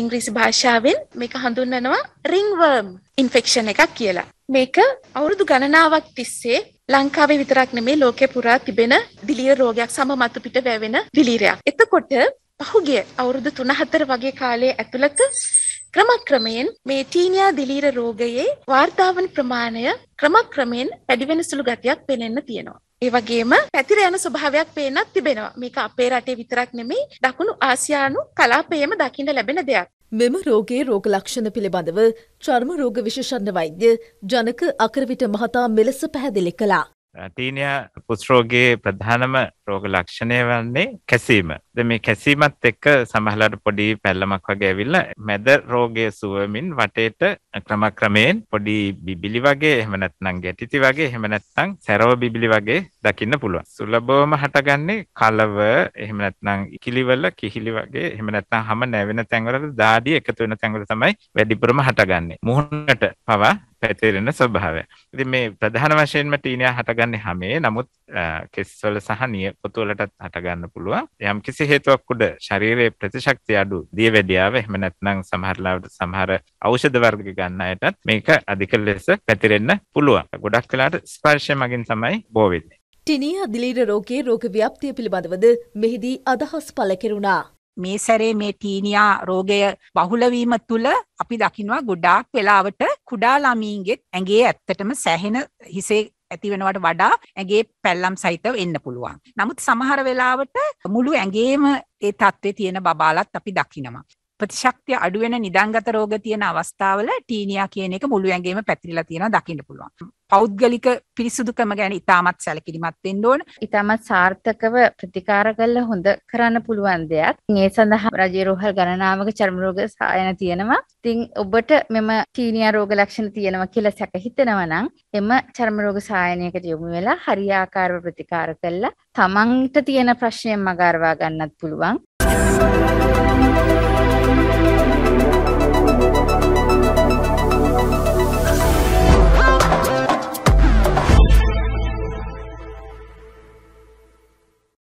ඉංග්‍රීසි භාෂාවෙන් මේක හඳුන්වනවා රින්වර්ම් ඉන්ෆෙක්ෂන් එකක් කියලා. මේක අවුරුදු ගණනාවක් තිස්සේ ලංකාවේ විතරක් නෙමෙයි ලෝකෙ පුරා තිබෙන දිලිය රෝගයක් සම මතු පිට වැවෙන දිලිරයක්. එතකොට පහුගිය අවුරුදු 3-4 වගේ කාලයේ ඇතුළත ක්‍රමක්‍රමයෙන් මේ ටීනියා දිලිර රෝගයේ වාර්තාවන ප්‍රමාණය ක්‍රමක්‍රමයෙන් වැඩි වෙන සුළු ගතියක් පෙනෙන්න තියෙනවා. ඒ වගේම පැතිර යන ස්වභාවයක් පේනත් තිබෙනවා. මේක අපේ රටේ විතරක් නෙමෙයි දකුණු ආසියානු කලාපයේම දකින්න ලැබෙන දෙයක්. මෙම රෝගයේ රෝග ලක්ෂණ පිළිබඳව චර්ම රෝග විශේෂඥ වෛද්‍ය ජනක අකරවිට මහතා මෙලෙස පැහැදිලි කළා. ටීනියා පුස් රෝගයේ ප්‍රධානම රෝග ලක්ෂණය වන්නේ කැසීම. දැන් මේ කැසීමත් එක්ක සමහරවිට පොඩි පැල්ලමක් වගේ ඇවිල්ලා මැද රෝගයේ සුවමින් වටේට ක්‍රමක්‍රමයෙන් පොඩි බිබිලි වගේ එහෙම නැත්නම් ගැටිති වගේ එහෙම නැත්නම් සැරව බිබිලි වගේ දකින්න පුළුවන්. සුලබවම හටගන්නේ කලව එහෙම නැත්නම් ඉකිලිවල කිහිලි වගේ එහෙම නැත්නම් හැම නැවෙන තැන්වල දාඩිය එකතු වෙන තැන්වල තමයි වැඩිපුරම හටගන්නේ. මුහුණට පවා පැතිරෙන ස්වභාවය. ඉතින් මේ ප්‍රධාන වශයෙන්ම ටීනියා හටගන්නේ හැමේ. නමුත් කෙස්වල සහ නිය පොතුවලටත් හටගන්න පුළුවන්. යම්කිසි හේතුවක් උඩ ශරීරයේ ප්‍රතිශක්තිය අඩු දියවැඩියාව එහෙම නැත්නම් සමහරවිට සමහර ඖෂධ වර්ග ගන්න අයටත් මේක අධික ලෙස පැතිරෙන්න පුළුවන්. ගොඩක් වෙලාවට ස්පර්ශය මගින් තමයි බෝ වෙන්නේ. ටීනියා දිලිර රෝගයේ රෝග ව්‍යාප්තිය පිළිබඳවද මෙහිදී අදහස් පළ කෙරුණා. මේ සැරේ මේ ටීනියා රෝගය බහුල වීම තුළ අපි දකින්නවා ගොඩාක් වෙලාවට කුඩා ළමයින්ගෙත් ඇඟේ ඇත්තටම සැහෙන හිසේ ඇති වෙනවට වඩා ඇඟේ පැල්ලම් සහිතව එන්න පුළුවන්. නමුත් සමහර වෙලාවට මුළු ඇඟේම ඒ තත්ත්වේ තියෙන බබාලත් අපි දකිනවා. ප්‍රතිශක්තිය අඩු වෙන නිදාංගත රෝග තියෙන අවස්ථාවල ටීනියා කියන එක මුළු ඇඟේම පැතිරලා තියෙනවා දකින්න පුළුවන්. පෞද්ගලික පිරිසුදුකම ගැන ඉතාමත් සැලකිලිමත් වෙන්න ඕන. ඉතාමත් සාර්ථකව ප්‍රතිකාර කළ හොඳ කරන්න පුළුවන් දෙයක්. මේ සඳහා රජයේ රෝහල් ගණනාවක චර්ම රෝග සායන තියෙනවා. ඉතින් ඔබට මෙම ටීනියා රෝග ලක්ෂණ තියෙනවා කියලා සැක හිතෙනවා නම් එම චර්ම රෝග සායනයකට යොමු වෙලා හරියාකාරව ප්‍රතිකාර කළා තමන්ට තියෙන ප්‍රශ්නය මග අරවා ගන්නත් පුළුවන්.